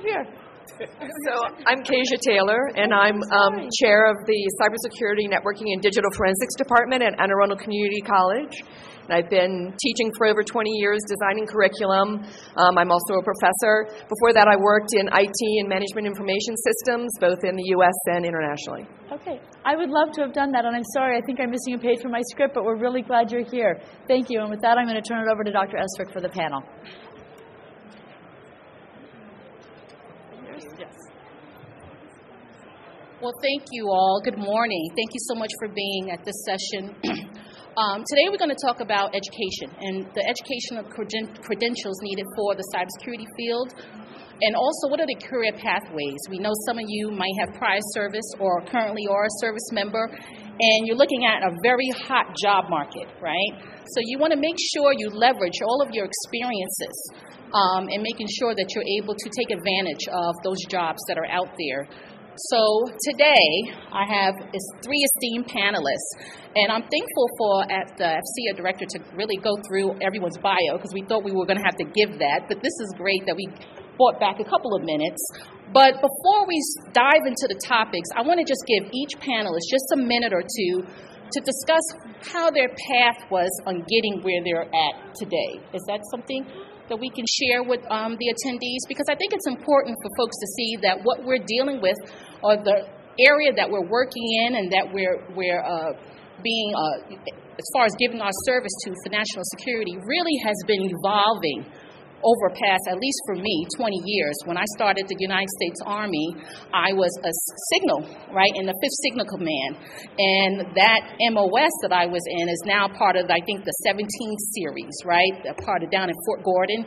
up here. So I'm Kasia Taylor, and I'm chair of the Cybersecurity, Networking, and Digital Forensics Department at Anne Arundel Community College. And I've been teaching for over 20 years, designing curriculum. I'm also a professor. Before that, I worked in IT and management information systems, both in the U.S. and internationally. Okay. I would love to have done that, and I'm sorry. I think I'm missing a page from my script, but we're really glad you're here. Thank you. And with that, I'm going to turn it over to Dr. Estwick for the panel. Yes. Well, thank you all. Good morning. Thank you so much for being at this session. Today we're going to talk about education and the educational credentials needed for the cybersecurity field, and also what are the career pathways. We know some of you might have prior service or currently are a service member, and you're looking at a very hot job market, right? So you want to make sure you leverage all of your experiences and making sure that you're able to take advantage of those jobs that are out there. So today, I have three esteemed panelists, and I'm thankful for at the FCA director to really go through everyone's bio, because we thought we were going to have to give that, but this is great that we brought back a couple of minutes. But before we dive into the topics, I want to just give each panelist just a minute or two to discuss how their path was on getting where they're at today. Is that something that we can share with the attendees? Because I think it's important for folks to see that what we're dealing with, or the area that we're working in and that we're being, as far as giving our service to for national security, really has been evolving over past, at least for me, 20 years. When I started the United States Army, I was a signal, right, in the 5th Signal Command. And that MOS that I was in is now part of, I think, the 17th series, right, a part of down in Fort Gordon.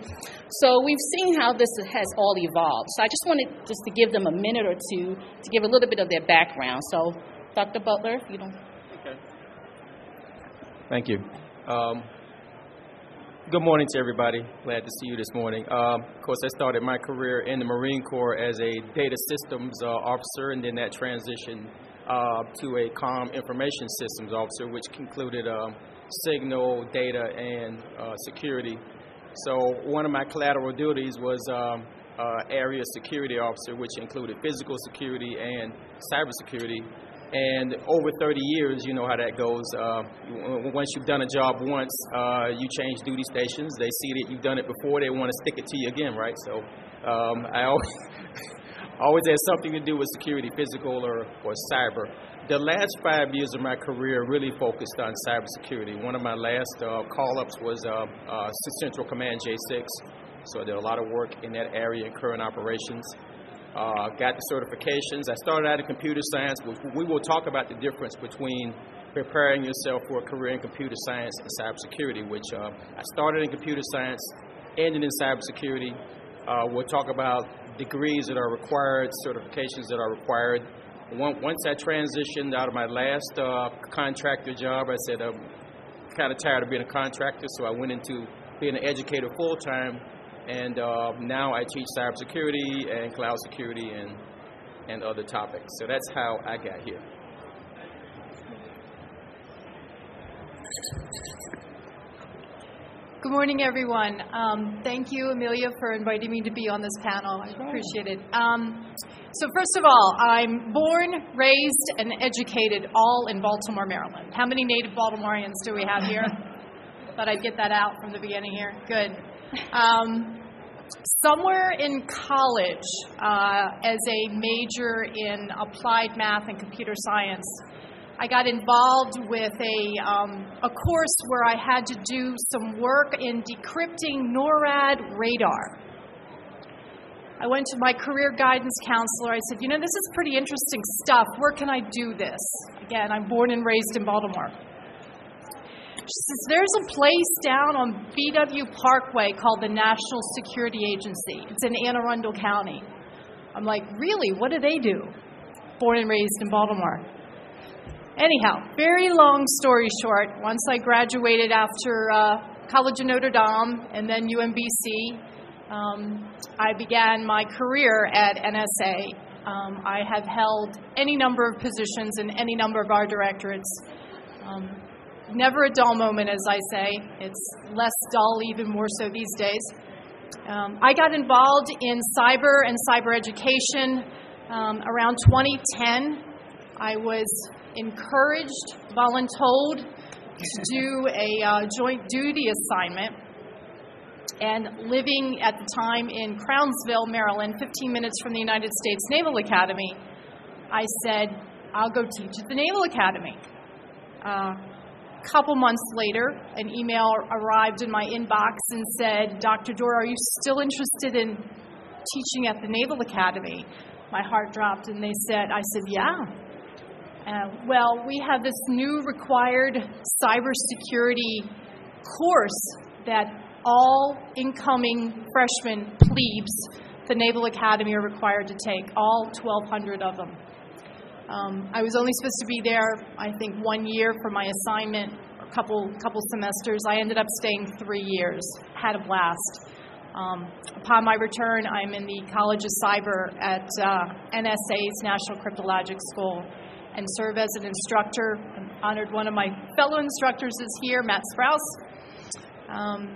So we've seen how this has all evolved. So I just wanted just to give them a minute or two to give a little bit of their background. So Dr. Butler, if you don't. Okay. Thank you. Good morning to everybody. Glad to see you this morning. Of course, I started my career in the Marine Corps as a data systems officer, and then that transitioned to a comm information systems officer, which included signal, data, and security. So one of my collateral duties was area security officer, which included physical security and cybersecurity. And over 30 years, you know how that goes. Once you've done a job once, you change duty stations. They see that you've done it before. They want to stick it to you again, right? So I always had something to do with security, physical or cyber. The last 5 years of my career really focused on cybersecurity. One of my last call-ups was Central Command J6. So I did a lot of work in that area in current operations. Got the certifications. I started out in computer science. We will talk about the difference between preparing yourself for a career in computer science and cybersecurity, which I started in computer science, ended in cybersecurity. We'll talk about degrees that are required, certifications that are required. Once I transitioned out of my last contractor job, I said I'm kind of tired of being a contractor, so I went into being an educator full-time. And now I teach cybersecurity and cloud security and other topics. So that's how I got here. Good morning, everyone. Thank you, Amelia, for inviting me to be on this panel. I appreciate it. So first of all, I'm born, raised, and educated all in Baltimore, Maryland. How many native Baltimoreans do we have here? Thought I'd get that out from the beginning here. Good. Somewhere in college, as a major in applied math and computer science, I got involved with a course where I had to do some work in decrypting NORAD radar. I went to my career guidance counselor. I said, you know, this is pretty interesting stuff. Where can I do this? Again, I'm born and raised in Baltimore. She says, there's a place down on BW Parkway called the National Security Agency. It's in Anne Arundel County. I'm like, really? What do they do? Born and raised in Baltimore. Anyhow, very long story short, once I graduated after College of Notre Dame and then UMBC, I began my career at NSA. I have held any number of positions in any number of our directorates. Never a dull moment, as I say. It's less dull, even more so these days. I got involved in cyber and cyber education around 2010. I was encouraged, voluntold to do a joint duty assignment, and living at the time in Crownsville, Maryland, 15 minutes from the United States Naval Academy, I said, I'll go teach at the Naval Academy. A couple months later, an email arrived in my inbox and said, Dr. Doerr, are you still interested in teaching at the Naval Academy? My heart dropped, and I said, yeah. Well, we have this new required cybersecurity course that all incoming freshmen plebes the Naval Academy are required to take, all 1,200 of them. I was only supposed to be there, I think, 1 year for my assignment, a couple semesters. I ended up staying 3 years, had a blast. Upon my return, I'm in the College of Cyber at NSA's National Cryptologic School and serve as an instructor. I'm honored one of my fellow instructors is here, Matt Sprouse,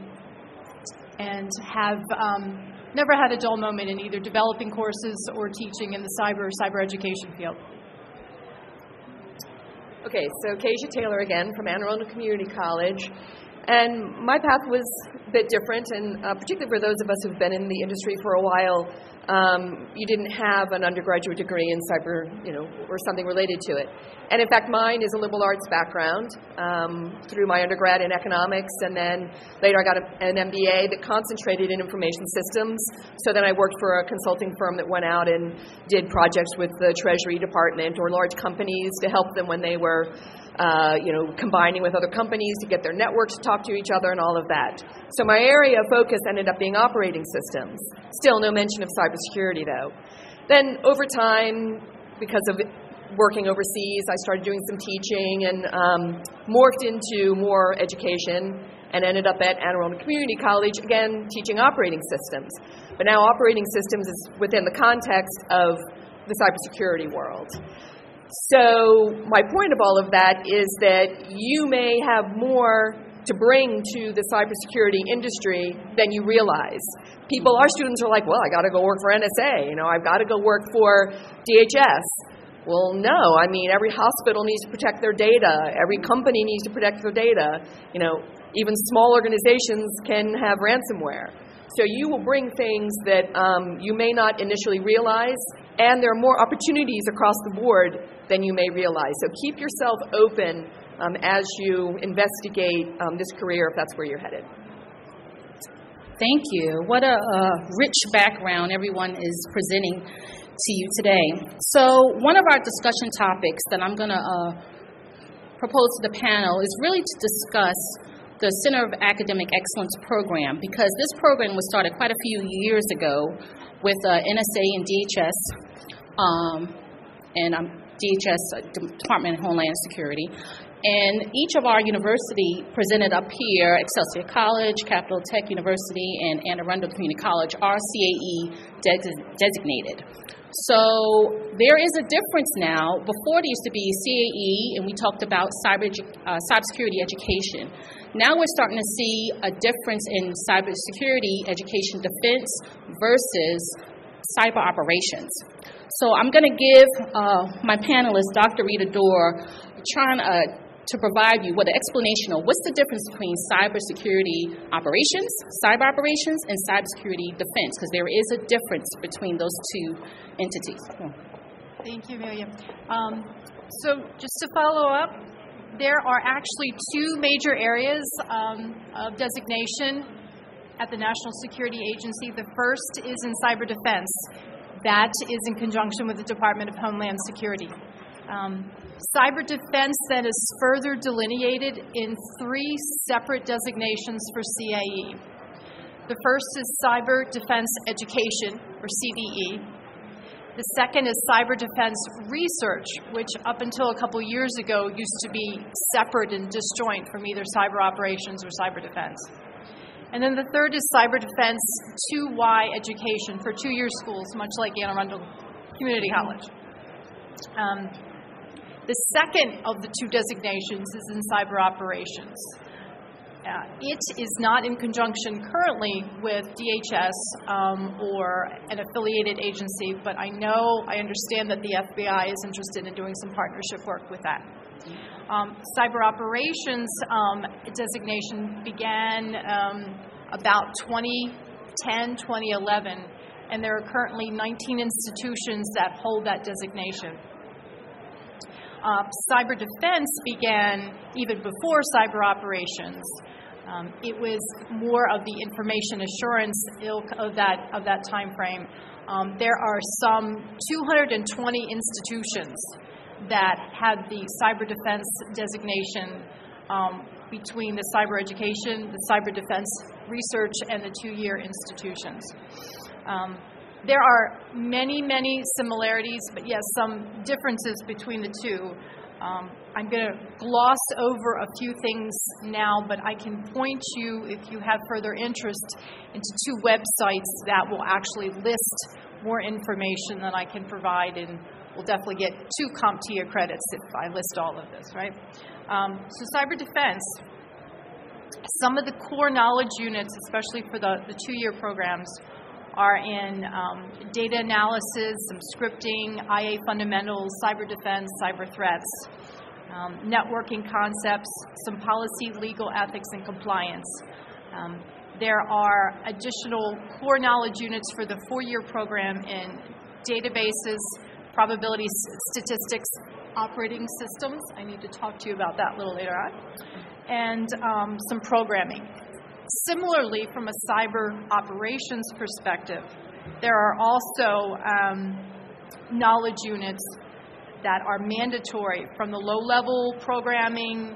and have never had a dull moment in either developing courses or teaching in the cyber education field. Okay, so Kasia Taylor again from Anne Arundel Community College. And my path was a bit different, and particularly for those of us who've been in the industry for a while, you didn't have an undergraduate degree in cyber, or something related to it. And in fact, mine is a liberal arts background through my undergrad in economics, and then later I got an MBA that concentrated in information systems. So then I worked for a consulting firm that went out and did projects with the Treasury Department or large companies to help them when they were combining with other companies to get their networks to talk to each other and all of that. So my area of focus ended up being operating systems. Still no mention of cybersecurity, though. Then over time, because of working overseas, I started doing some teaching and morphed into more education and ended up at Anne Arundel Community College, again, teaching operating systems. But now operating systems is within the context of the cybersecurity world. So my point of all of that is that you may have more to bring to the cybersecurity industry than you realize. Our students are like, well, I got to go work for NSA, I've got to go work for DHS. Well, no, every hospital needs to protect their data. Every company needs to protect their data. Even small organizations can have ransomware. So you will bring things that you may not initially realize, and there are more opportunities across the board than you may realize. So keep yourself open as you investigate this career, if that's where you're headed. Thank you. What a rich background everyone is presenting to you today. So one of our discussion topics that I'm going to propose to the panel is really to discuss the Center of Academic Excellence program, because this program was started quite a few years ago with NSA and DHS, and DHS, Department of Homeland Security. And each of our university presented up here, Excelsior College, Capitol Tech University, and Anne Arundel Community College, are CAE designated. So there is a difference now. Before there used to be CAE, and we talked about cybersecurity education. Now we're starting to see a difference in cybersecurity education defense versus cyber operations. So I'm going to give my panelist, Dr. Doerr, to provide you with an explanation of what's the difference between cyber operations, and cybersecurity defense, because there is a difference between those two entities. Thank you, Amelia. So just to follow up, there are actually two major areas of designation at the National Security Agency. The first is in cyber defense. That is in conjunction with the Department of Homeland Security. Cyber defense then is further delineated in three separate designations for CAE. The first is cyber defense education, or CDE. The second is cyber defense research, which up until a couple years ago used to be separate and disjoint from either cyber operations or cyber defense. And then the third is cyber defense 2Y education for two-year schools, much like Anne Arundel Community College. The second of the two designations is in cyber operations. It is not in conjunction currently with DHS or an affiliated agency, but I understand that the FBI is interested in doing some partnership work with that. Cyber operations designation began about 2010, 2011, and there are currently 19 institutions that hold that designation. Cyber defense began even before cyber operations. It was more of the information assurance ilk of that time frame. There are some 220 institutions that had the cyber defense designation between the cyber education, the cyber defense research, and the two-year institutions. There are many, many similarities, but yes, some differences between the two. I'm going to gloss over a few things now, but I can point you, if you have further interest, into two websites that will actually list more information than I can provide, and we'll definitely get two CompTIA credits if I list all of this, right? So cyber defense. Some of the core knowledge units, especially for the two-year programs, are in data analysis, some scripting, IA fundamentals, cyber defense, cyber threats, networking concepts, some policy, legal, ethics, and compliance. There are additional core knowledge units for the four-year program in databases, probability statistics, operating systems. I need to talk to you about that a little later on. And some programming. Similarly, from a cyber operations perspective, there are also knowledge units that are mandatory from the low-level programming,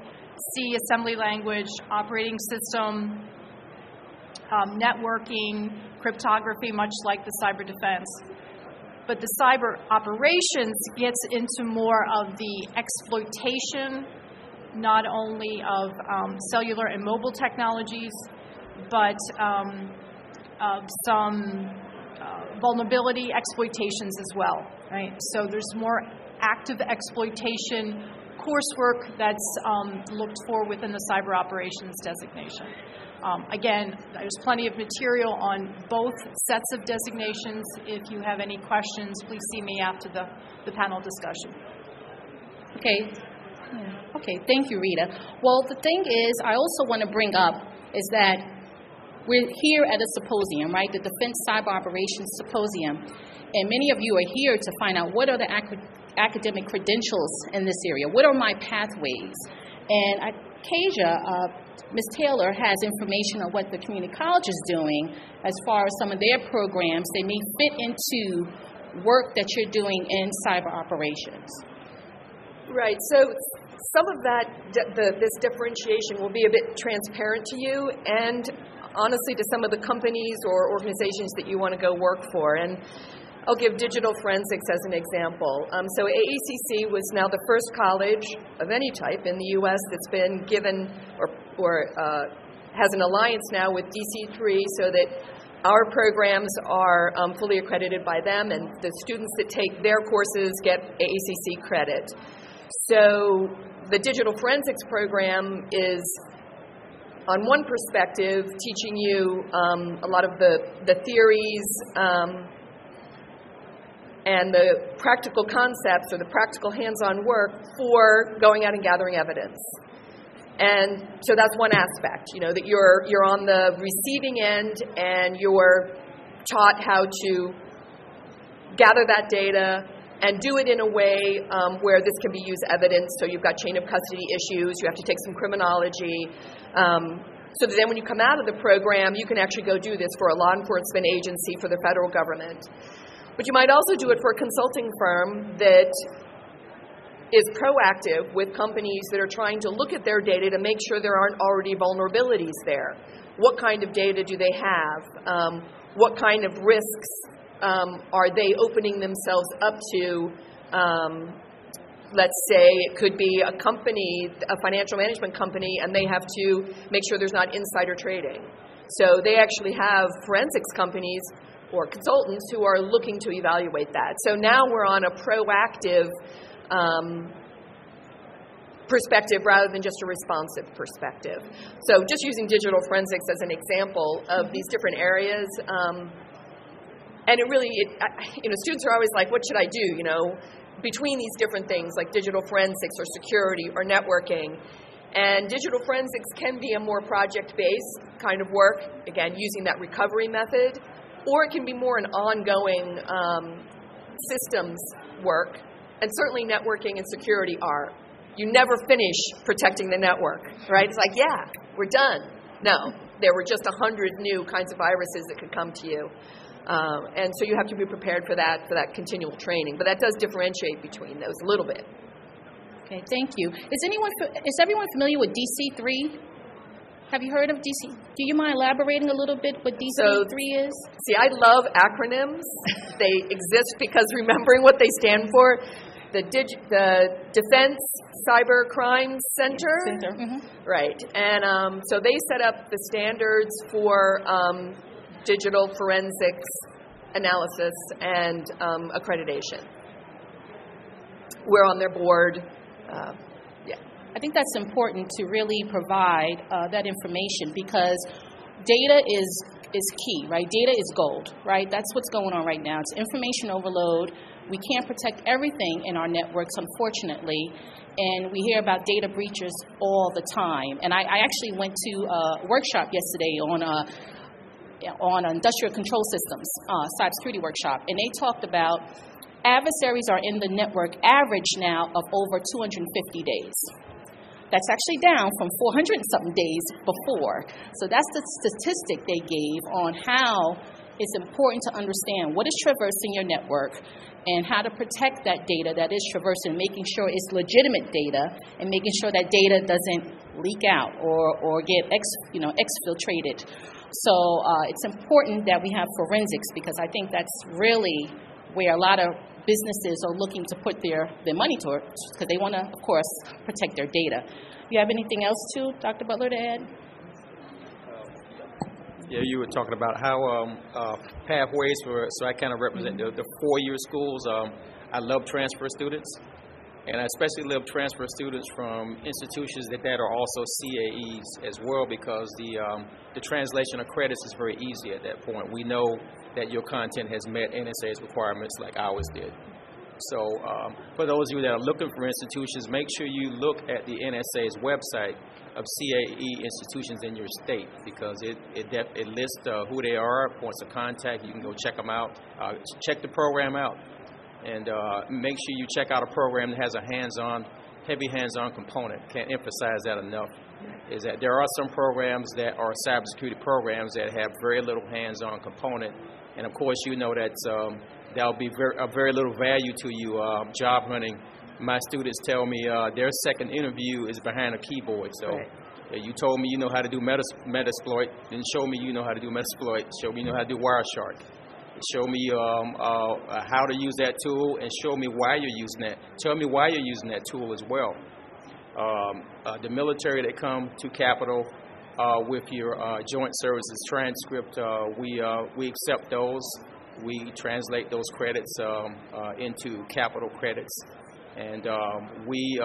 C, assembly language, operating system, networking, cryptography, much like the cyber defense. But the cyber operations gets into more of the exploitation, not only of cellular and mobile technologies, but of some vulnerability exploitations as well, right? So there's more active exploitation coursework that's looked for within the cyber operations designation. Again, there's plenty of material on both sets of designations. If you have any questions, please see me after the panel discussion. Okay. Yeah. Okay, thank you, Rita. Well, the thing is, I also want to bring up is that we're here at a symposium, right? The Defense Cyber Operations Symposium. And many of you are here to find out what are the academic credentials in this area. What are my pathways? And Kasia, Ms. Taylor, has information on what the community college is doing as far as some of their programs. They may fit into work that you're doing in cyber operations. Right. So some of that, this differentiation will be a bit transparent to you and honestly to some of the companies or organizations that you want to go work for. And I'll give digital forensics as an example. So AACC was now the first college of any type in the U.S. that's been given or has an alliance now with DC3 so that our programs are fully accredited by them, and the students that take their courses get AACC credit. So the digital forensics program is, on one perspective, teaching you a lot of the theories and the practical concepts or the practical hands-on work for going out and gathering evidence. And so that's one aspect, you know, that you're on the receiving end and you're taught how to gather that data and do it in a way where this can be used evidence. So you've got chain of custody issues. You have to take some criminology. So that then when you come out of the program, you can actually go do this for a law enforcement agency, for the federal government. But you might also do it for a consulting firm that is proactive with companies that are trying to look at their data to make sure there aren't already vulnerabilities there. What kind of data do they have? What kind of risks are they opening themselves up to? Let's say it could be a company, a financial management company, and they have to make sure there's not insider trading. So they actually have forensics companies or consultants who are looking to evaluate that. So now we're on a proactive perspective rather than just a responsive perspective. So just using digital forensics as an example of these different areas, and it really, you know, students are always like, what should I do, you know, between these different things like digital forensics or security or networking. And digital forensics can be a more project-based kind of work, again, using that recovery method, or it can be more an ongoing systems work, and certainly networking and security are. You never finish protecting the network, right? It's like, yeah, we're done. No, there were just 100 new kinds of viruses that could come to you. And so you have to be prepared for that continual training. But that does differentiate between those a little bit. Okay, thank you. Is everyone familiar with DC3? Have you heard of DC? Do you mind elaborating a little bit what DC3 is? See, I love acronyms. They exist because remembering what they stand for. The Defense Cyber Crime Center. Center. Mm-hmm. Right. And so they set up the standards for digital forensics analysis and accreditation. We're on their board. Yeah. I think that's important to really provide that information, because data is key, right? Data is gold, right? That's what's going on right now. It's information overload. We can't protect everything in our networks, unfortunately, and we hear about data breaches all the time. And I actually went to a workshop yesterday on industrial control systems, cybersecurity workshop, and they talked about adversaries are in the network average now of over 250 days. That's actually down from 400 and something days before. So that's the statistic they gave on how it's important to understand what is traversing your network and how to protect that data that is traversing, making sure it's legitimate data and making sure that data doesn't leak out or get exfiltrated. So it's important that we have forensics, because I think that's really where a lot of businesses are looking to put their money towards, because they want to, of course, protect their data. You have anything else too, Dr. Butler, to add? Yeah, you were talking about how pathways for, so I kind of represent the four-year schools. I love transfer students, and I especially love transfer students from institutions that are also CAEs as well, because the translation of credits is very easy at that point. We know that your content has met NSA's requirements like ours did. So for those of you that are looking for institutions, make sure you look at the NSA's website of CAE institutions in your state, because it lists who they are, points of contact. You can go check them out, check the program out, and make sure you check out a program that has a heavy hands-on component. Can't emphasize that enough, is that there are some programs that are cybersecurity programs that have very little hands-on component, and of course you know that's that'll be very little value to you job hunting. My students tell me their second interview is behind a keyboard. So right. You told me you know how to do Metasploit, then show me you know how to do Metasploit. Show me you know how to do Wireshark. Show me how to use that tool, and show me why you're using that. Tell me why you're using that tool as well. The military that come to Capitol with your joint services transcript, we accept those. We translate those credits into capital credits, and we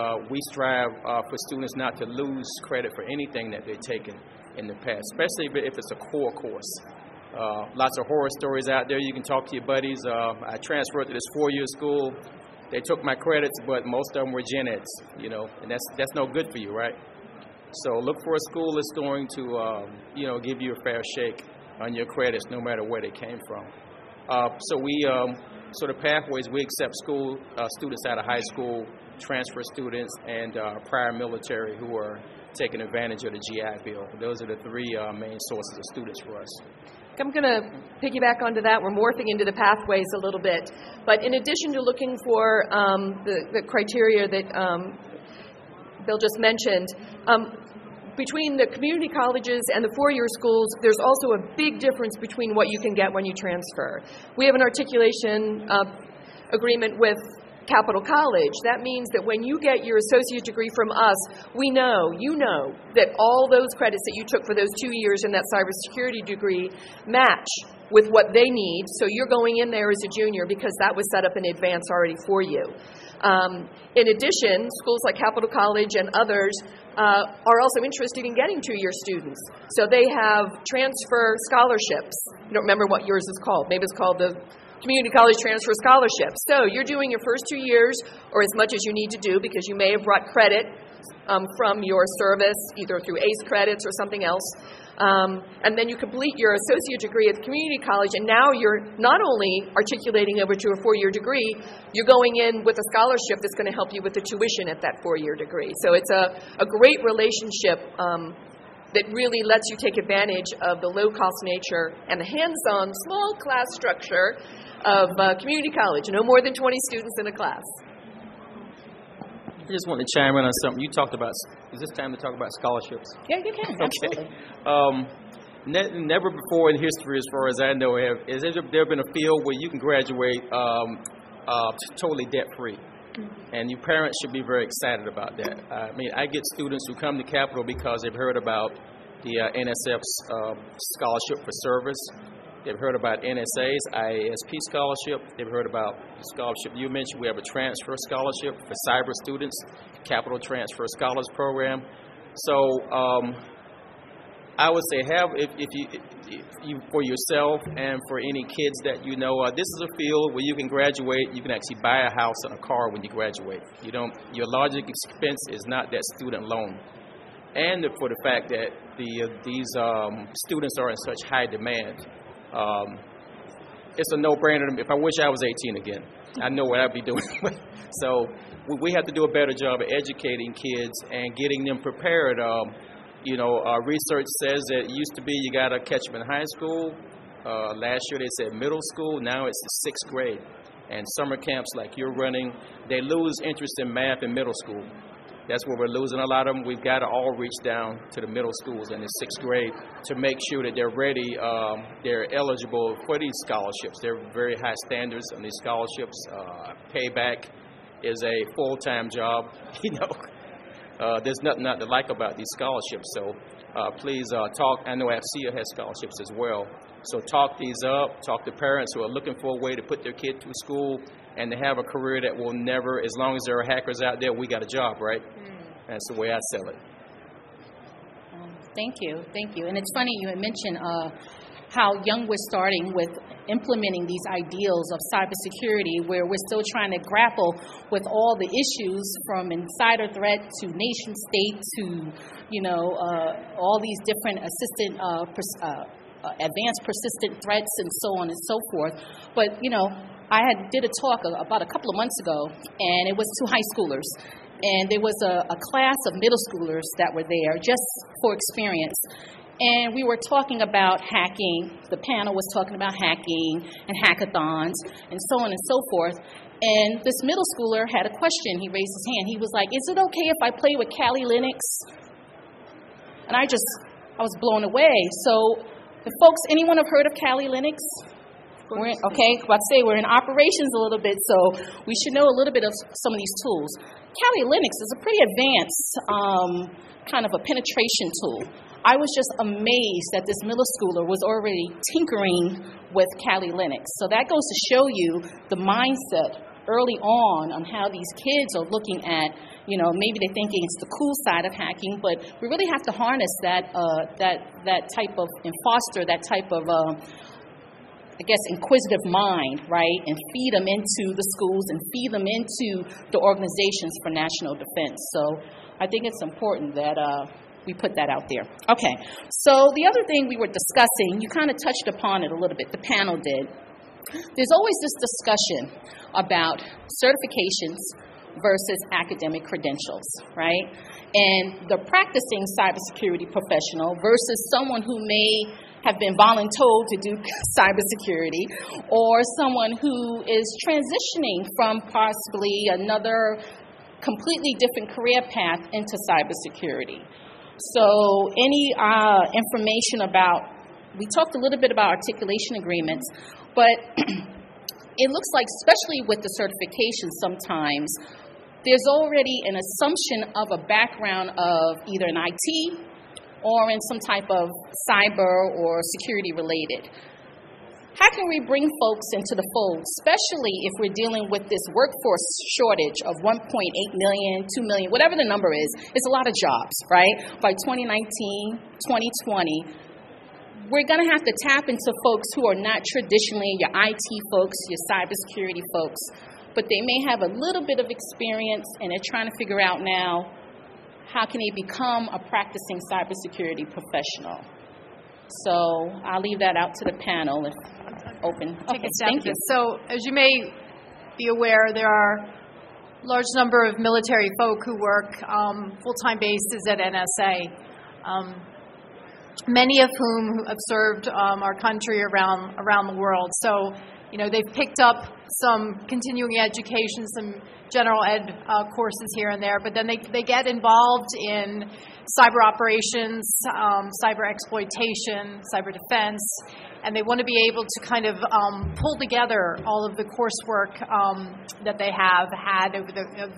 strive for students not to lose credit for anything that they've taken in the past, especially if it's a core course. Lots of horror stories out there. You can talk to your buddies. I transferred to this four-year school. They took my credits, but most of them were gen eds, you know, and that's no good for you, right? So look for a school that's going to, give you a fair shake on your credits, no matter where they came from. So we sort of pathways, we accept school students out of high school, transfer students, and prior military who are taking advantage of the GI Bill. Those are the three main sources of students for us. I'm going to piggyback onto that. We're morphing into the pathways a little bit. But in addition to looking for the criteria that Bill just mentioned, between the community colleges and the four-year schools, there's also a big difference between what you can get when you transfer. We have an articulation agreement with Capital College. That means that when you get your associate degree from us, we know, you know, that all those credits that you took for those 2 years in that cybersecurity degree match with what they need, so you're going in there as a junior because that was set up in advance already for you. In addition, schools like Capital College and others are also interested in getting two-year students. So they have transfer scholarships. I don't remember what yours is called. Maybe it's called the Community College Transfer Scholarship. So you're doing your first 2 years, or as much as you need to do, because you may have brought credit from your service, either through ACE credits or something else. And then you complete your associate degree at the community college, and now you're not only articulating over to a four-year degree, you're going in with a scholarship that's going to help you with the tuition at that four-year degree. So it's a great relationship that really lets you take advantage of the low-cost nature and the hands-on small class structure of community college, no more than 20 students in a class. I just want to chime in on something you talked about. Is this time to talk about scholarships? Yeah, you can. Absolutely. Okay. Never before in history, as far as I know, has there been a field where you can graduate totally debt-free. Mm-hmm. And your parents should be very excited about that. I mean, I get students who come to Capitol because they've heard about the NSF's scholarship for service. They've heard about NSA's IASP scholarship. They've heard about the scholarship you mentioned. We have a transfer scholarship for cyber students, Capital Transfer Scholars Program. So I would say have, if you for yourself and for any kids that you know, this is a field where you can graduate. You can actually buy a house and a car when you graduate. You don't, your largest expense is not that student loan. And for the fact that these students are in such high demand. It's a no-brainer. If I wish I was 18 again, I know what I'd be doing. So we have to do a better job of educating kids and getting them prepared. Research says that it used to be you got to catch them in high school. Last year they said middle school. Now it's the sixth grade. And summer camps like you're running, they lose interest in math in middle school. That's where we're losing a lot of them. We've got to all reach down to the middle schools in the sixth grade to make sure that they're ready, they're eligible for these scholarships. They're very high standards on these scholarships. Payback is a full-time job. There's nothing not to like about these scholarships. So please talk. I know AFCEA has scholarships as well. So talk these up. Talk to parents who are looking for a way to put their kid through school and to have a career that will never, as long as there are hackers out there, we got a job, right? Mm. That's the way I sell it. Thank you. And it's funny you had mentioned how young we're starting with implementing these ideals of cybersecurity, where we're still trying to grapple with all the issues from insider threat to nation state to, all these different assistant advanced persistent threats and so on and so forth. But, I did a talk about a couple of months ago, and it was to high schoolers. And there was a class of middle schoolers that were there just for experience. And we were talking about hacking. The panel was talking about hacking and hackathons and so on and so forth. And this middle schooler had a question. He raised his hand. He was like, "Is it okay if I play with Kali Linux?" And I was blown away. So, folks, anyone have heard of Kali Linux? We're in operations a little bit, so we should know a little bit of some of these tools. Kali Linux is a pretty advanced kind of a penetration tool. I was just amazed that this middle schooler was already tinkering with Kali Linux. So that goes to show you the mindset early on how these kids are looking at, maybe they're thinking it's the cool side of hacking, but we really have to harness that type of, and foster that type of, inquisitive mind, right, and feed them into the schools and feed them into the organizations for national defense. So I think it's important that we put that out there. Okay, so the other thing we were discussing, you kind of touched upon it a little bit, the panel did. There's always this discussion about certifications versus academic credentials, right? And the practicing cybersecurity professional versus someone who may have been voluntold to do cybersecurity, or someone who is transitioning from possibly another completely different career path into cybersecurity. So any information about, we talked a little bit about articulation agreements, but it looks like, especially with the certification sometimes, there's already an assumption of a background of either in IT or in some type of cyber or security related. How can we bring folks into the fold, especially if we're dealing with this workforce shortage of 1.8 million, 2 million, whatever the number is, it's a lot of jobs, right? By 2019, 2020, we're going to have to tap into folks who are not traditionally your IT folks, your cybersecurity folks, but they may have a little bit of experience and they're trying to figure out now how can they become a practicing cybersecurity professional. So I'll leave that out to the panel. If open. Okay, thank you. So as you may be aware, there are a large number of military folk who work full-time bases at NSA. Many of whom have served our country around the world. So, you know, they've picked up some continuing education, some general ed courses here and there, but then they get involved in cyber operations, cyber exploitation, cyber defense, and they want to be able to kind of pull together all of the coursework that they have had over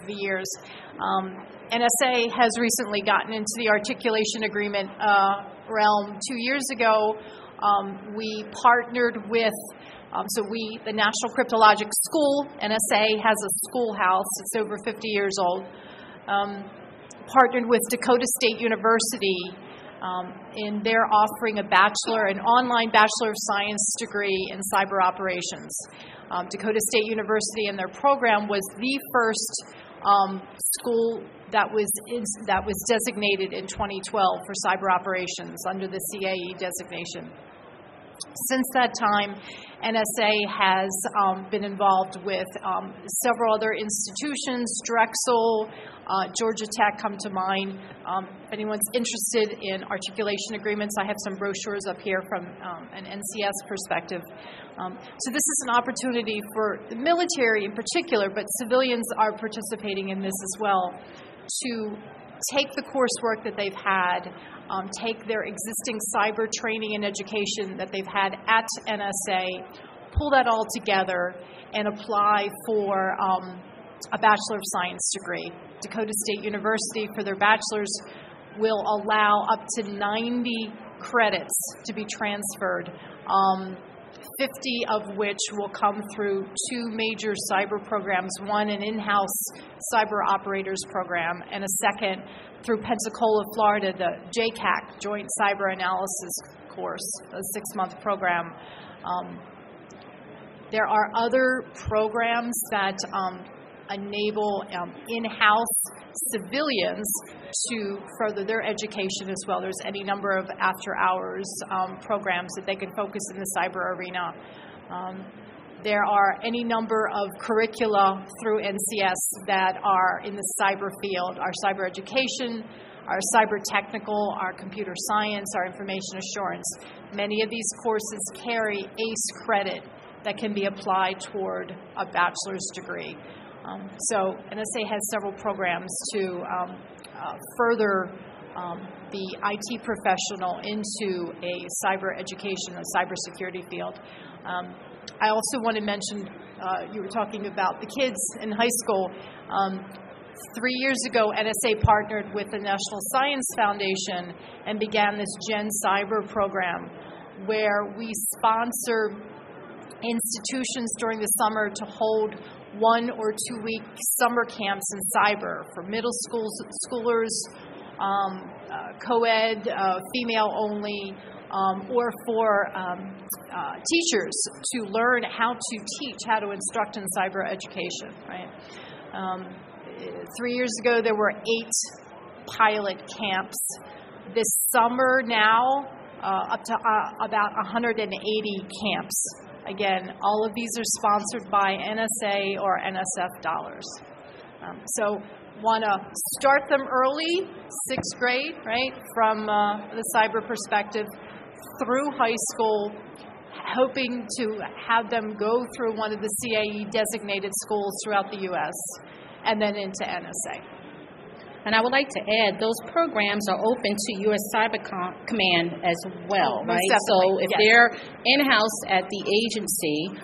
the years. NSA has recently gotten into the articulation agreement realm. 2 years ago, we partnered with, the National Cryptologic School, NSA has a schoolhouse, it's over 50 years old, partnered with Dakota State University in their offering an online Bachelor of Science degree in cyber operations. Dakota State University and their program was the first school that was designated in 2012 for cyber operations under the CAE designation. Since that time, NSA has been involved with several other institutions. Drexel, Georgia Tech come to mind. If anyone's interested in articulation agreements, I have some brochures up here from an NCS perspective. So this is an opportunity for the military in particular, but civilians are participating in this as well, to take the coursework that they've had, take their existing cyber training and education that they've had at NSA, pull that all together, and apply for a Bachelor of Science degree. Dakota State University, for their bachelor's, will allow up to 90 credits to be transferred, 50 of which will come through two major cyber programs, one an in-house cyber operators program, and a second through Pensacola, Florida, the JCAC, Joint Cyber Analysis course, a six-month program. There are other programs that enable in-house civilians to further their education as well. There's any number of after-hours programs that they can focus in the cyber arena. There are any number of curricula through NCS that are in the cyber field, our cyber education, our cyber technical, our computer science, our information assurance. Many of these courses carry ACE credit that can be applied toward a bachelor's degree. So NSA has several programs to further the IT professional into a cyber education or cybersecurity field. I also want to mention, you were talking about the kids in high school. 3 years ago, NSA partnered with the National Science Foundation and began this Gen Cyber program where we sponsor institutions during the summer to hold 1 or 2 week summer camps in cyber for middle schoolers, co-ed, female only, or for teachers to learn how to teach, how to instruct in cyber education, right? 3 years ago, there were 8 pilot camps. This summer now, up to about 180 camps. Again, all of these are sponsored by NSA or NSF dollars. So want to start them early, 6th grade, right, from the cyber perspective through high school, hoping to have them go through one of the CAE designated schools throughout the U.S. and then into NSA. And I would like to add, those programs are open to U.S. Cyber Command as well, right? So if they're in-house at the agency,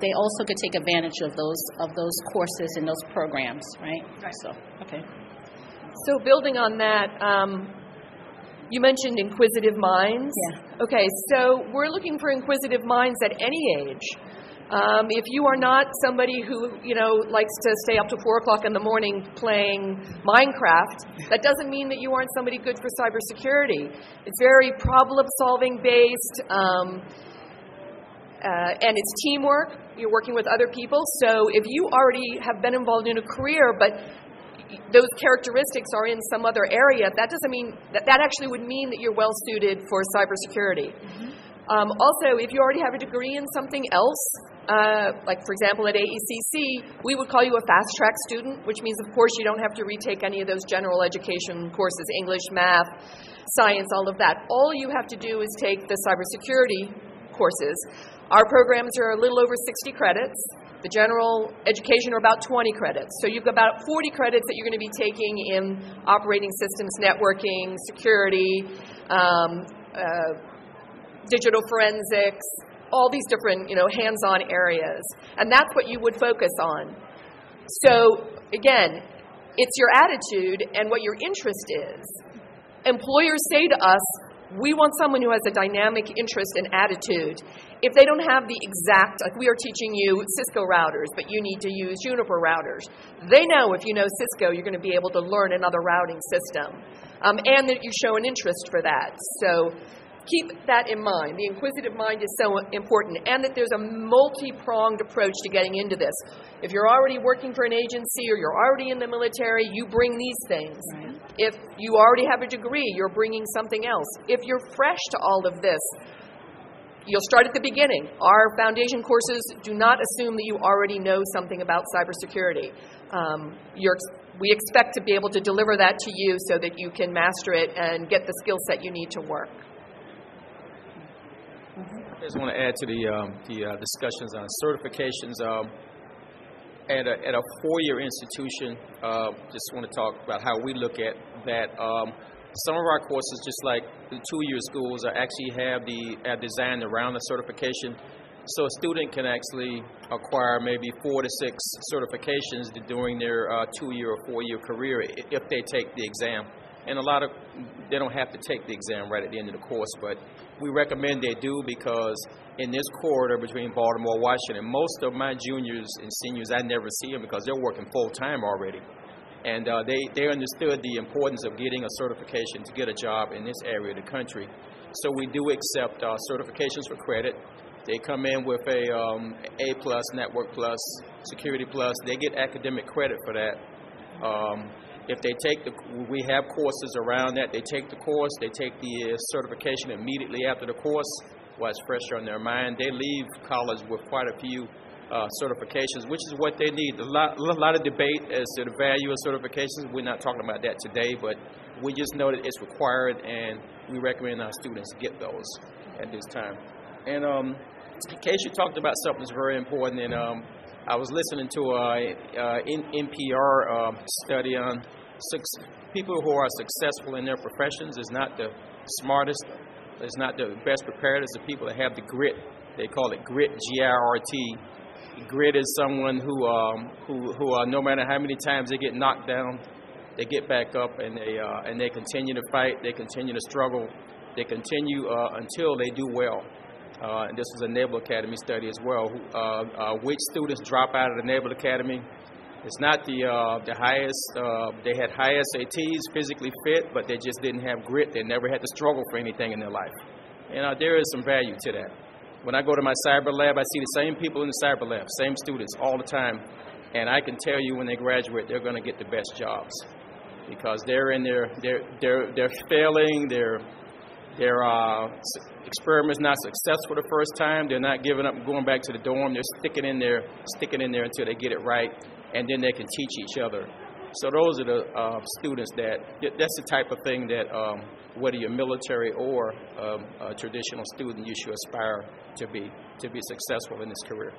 They also could take advantage of those courses and those programs, right? Right. So, okay. So building on that, you mentioned inquisitive minds. Yeah. Okay, so we're looking for inquisitive minds at any age. If you are not somebody who, you know, likes to stay up to 4 o'clock in the morning playing Minecraft, that doesn't mean that you aren't somebody good for cybersecurity. It's very problem-solving based, and it's teamwork. You're working with other people. So if you already have been involved in a career, but those characteristics are in some other area, that doesn't mean that, that actually would mean that you're well suited for cybersecurity. Mm-hmm. Also, if you already have a degree in something else, like, for example, at AECC, we would call you a fast-track student, which means, of course, you don't have to retake any of those general education courses, English, math, science, all of that. All you have to do is take the cybersecurity courses. Our programs are a little over 60 credits. The general education are about 20 credits. So you've got about 40 credits that you're going to be taking in operating systems, networking, security, digital forensics, all these different, you know, hands-on areas. And that's what you would focus on. So, again, it's your attitude and what your interest is. Employers say to us, we want someone who has a dynamic interest and attitude. If they don't have the exact, like we are teaching you Cisco routers, but you need to use Juniper routers. They know if you know Cisco, you're going to be able to learn another routing system. And that you show an interest for that. So, keep that in mind. The inquisitive mind is so important, and that there's a multi-pronged approach to getting into this. If you're already working for an agency or you're already in the military, you bring these things. Right. If you already have a degree, you're bringing something else. If you're fresh to all of this, you'll start at the beginning. Our foundation courses do not assume that you already know something about cybersecurity. We expect to be able to deliver that to you so that you can master it and get the skill set you need to work. Mm-hmm. I just want to add to the discussions on certifications. At a four-year institution, just want to talk about how we look at that. Some of our courses, just like the two-year schools, are actually have the designed around the certification. So a student can actually acquire maybe 4 to 6 certifications during their two-year or four-year career if they take the exam. And a lot of, they don't have to take the exam right at the end of the course, but we recommend they do because in this corridor between Baltimore and Washington, most of my juniors and seniors, I never see them because they're working full-time already. And they understood the importance of getting a certification to get a job in this area of the country. So we do accept certifications for credit. They come in with a A+, Network Plus, Security Plus. They get academic credit for that. If they take the, we have courses around that. They take the course, they take the certification immediately after the course, while it's fresh on their mind. They leave college with quite a few certifications, which is what they need. A lot of debate as to the value of certifications. We're not talking about that today, but we just know that it's required, and we recommend our students get those at this time. And Kasia, you talked about something that's very important, and I was listening to an NPR study on people who are successful in their professions is not the smartest, it's not the best prepared, it's the people that have the grit. They call it grit, G-I-R-T. Grit is someone who no matter how many times they get knocked down, they get back up and they continue to fight, they continue to struggle, they continue until they do well. And this was a Naval Academy study as well, which students drop out of the Naval Academy. It's not the highest, they had high SATs, physically fit, but they just didn't have grit. They never had to struggle for anything in their life. And there is some value to that. When I go to my cyber lab, I see the same people in the cyber lab, same students all the time. And I can tell you when they graduate, they're going to get the best jobs because they're in there, they're failing, their experiment is not successful the first time. They're not giving up and going back to the dorm. They're sticking in there until they get it right, and then they can teach each other. So those are the students that's the type of thing that whether you're military or a traditional student, you should aspire to be successful in this career.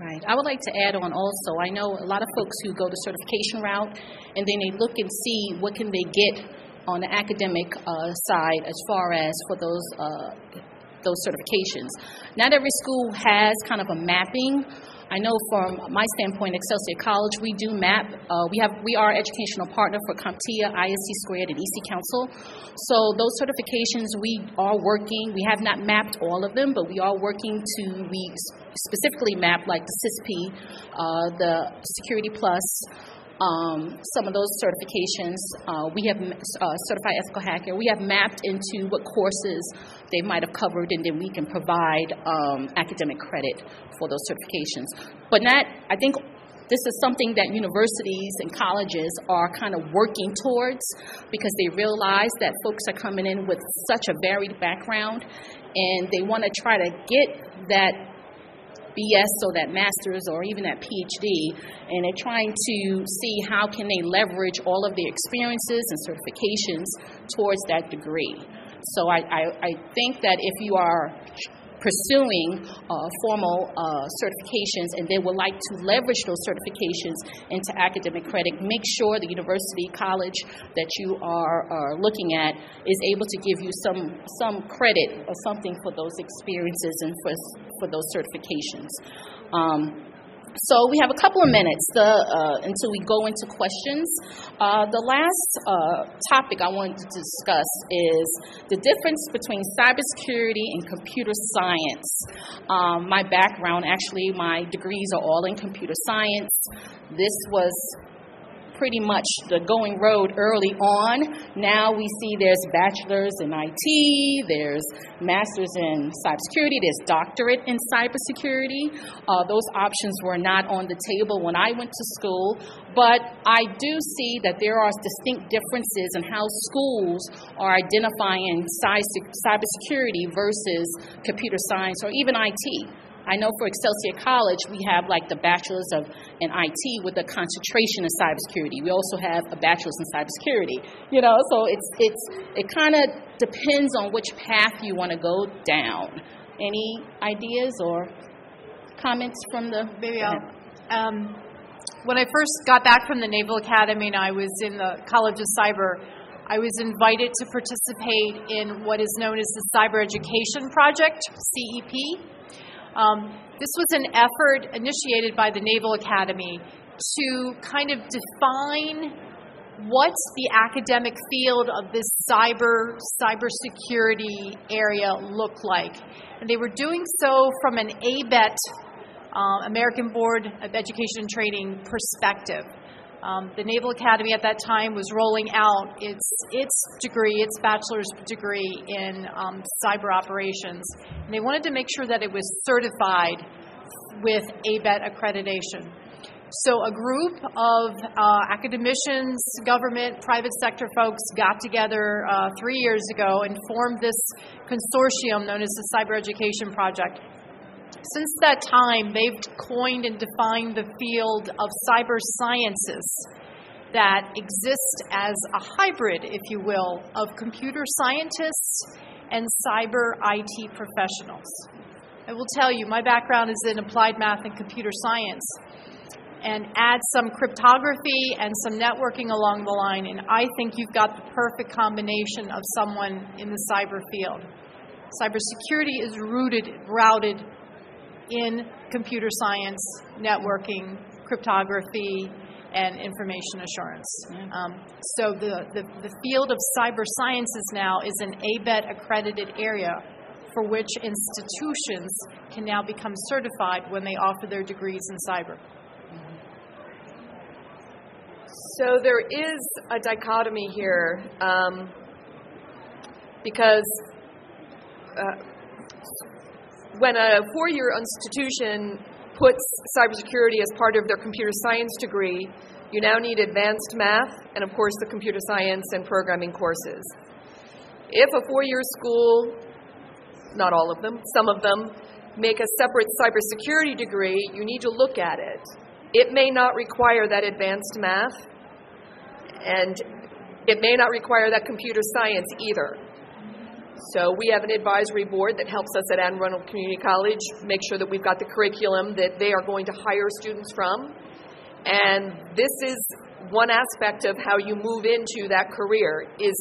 Right. I would like to add on also, I know a lot of folks who go the certification route, and then they look and see what can they get on the academic side as far as for those those certifications. Not every school has kind of a mapping. I know from my standpoint, Excelsior College, we do map. We are educational partner for CompTIA, ISC2, and EC Council. So those certifications, we are working. We have not mapped all of them, but we are working to, we specifically map like the CISP, the Security Plus, some of those certifications. We have certified ethical hacker. We have mapped into what courses they might have covered, and then we can provide academic credit for those certifications. But not, I think this is something that universities and colleges are kind of working towards, because they realize that folks are coming in with such a varied background, and they want to try to get that BS or that master's or even that PhD, and they're trying to see how can they leverage all of their experiences and certifications towards that degree. So I think that if you are pursuing formal certifications and they would like to leverage those certifications into academic credit, make sure the university, college that you are looking at is able to give you some credit or something for those experiences and for those certifications. So we have a couple of minutes until we go into questions. The last topic I wanted to discuss is the difference between cybersecurity and computer science. My background, actually, my degrees are all in computer science. This was pretty much the going road early on. Now we see there's bachelor's in IT, there's master's in cybersecurity, there's doctorate in cybersecurity. Those options were not on the table when I went to school, but I do see that there are distinct differences in how schools are identifying cybersecurity versus computer science or even IT. I know for Excelsior College, we have like the bachelor's of in IT with a concentration in cybersecurity. We also have a bachelor's in cybersecurity, you know, so it kind of depends on which path you want to go down. Any ideas or comments from the? Maybe I'll, when I first got back from the Naval Academy and I was in the College of Cyber, I was invited to participate in what is known as the Cyber Education Project, CEP. This was an effort initiated by the Naval Academy to kind of define what the academic field of this cybersecurity area looked like. And they were doing so from an ABET, American Board of Education and Training, perspective. The Naval Academy at that time was rolling out its bachelor's degree in cyber operations. And they wanted to make sure that it was certified with ABET accreditation. So a group of academicians, government, private sector folks got together 3 years ago and formed this consortium known as the Cyber Education Project. Since that time, they've coined and defined the field of cyber sciences that exists as a hybrid, if you will, of computer scientists and cyber IT professionals. I will tell you, my background is in applied math and computer science, and add some cryptography and some networking along the line, and I think you've got the perfect combination of someone in the cyber field. Cybersecurity is routed in computer science, networking, cryptography, and information assurance. Yeah. So the field of cyber sciences now is an ABET accredited area for which institutions can now become certified when they offer their degrees in cyber. So there is a dichotomy here because when a four-year institution puts cybersecurity as part of their computer science degree, you now need advanced math and, of course, the computer science and programming courses. If a four-year school, not all of them, some of them, make a separate cybersecurity degree, you need to look at it. It may not require that advanced math, and it may not require that computer science either. So we have an advisory board that helps us at Anne Arundel Community College make sure that we've got the curriculum that they are going to hire students from. And this is one aspect of how you move into that career, is